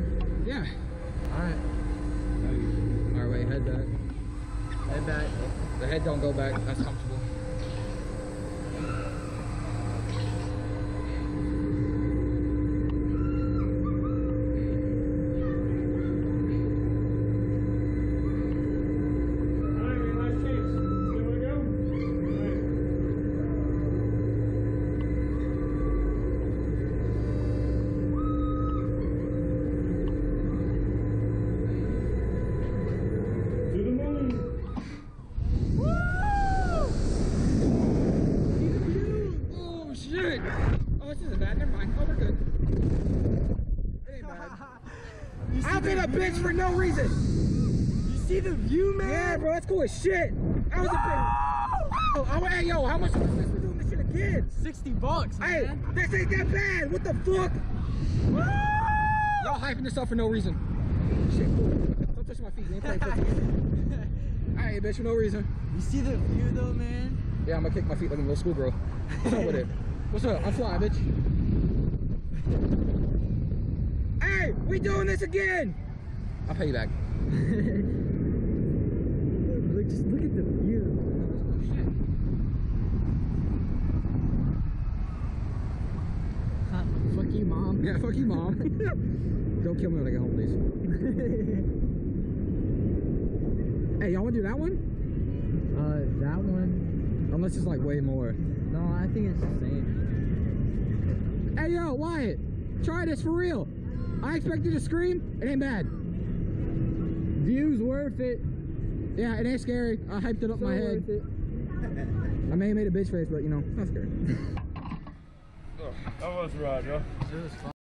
100? Yeah. Alright. Alright, wait, head back. Head back. The head don't go back. That's comfortable. Oh, this isn't bad. Never mind. Oh, we're good. It ain't bad. I've been a bitch for no reason. You see the view, man? Yeah, bro. That's cool as shit. I was a bitch. Oh, hey, yo, how much was this? We're doing this shit again. 60 bucks, man. Hey, this ain't that bad. What the fuck? Y'all hyping this up for no reason. Shit, cool. Don't touch my feet. You ain't playing football. I ain't a bitch for no reason. You see the view, though, man? Yeah, I'm going to kick my feet like a little schoolgirl. What's up with it? What's up? I'm flying, bitch. Hey, we doing this again. I'll pay you back. Look, just look at the view. Oh, shit. Huh? Fuck you, mom. Yeah, fuck you, mom. Don't kill me when I get home, please. Hey, y'all want to do that one? That one. Unless it's like way more. No, I think it's the same. Hey, yo, Wyatt, try this for real. I expected to scream. It ain't bad. View's worth it. Yeah, it ain't scary. I hyped it up my head. I may have made a bitch face, but you know, it's not scary. That was right, bro. It was fun.